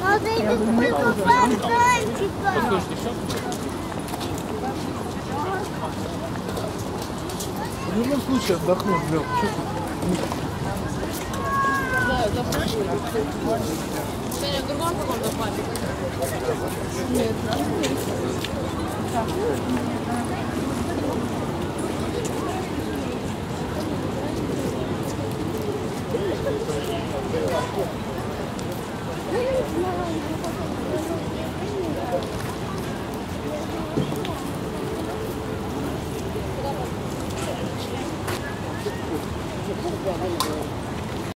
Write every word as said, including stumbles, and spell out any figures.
Надо его только фонтанчика. В любом случае отдохнуть, Лёг. Да, отдохнуть. Сегодня в другом каком-то папе. Нет, Thank you.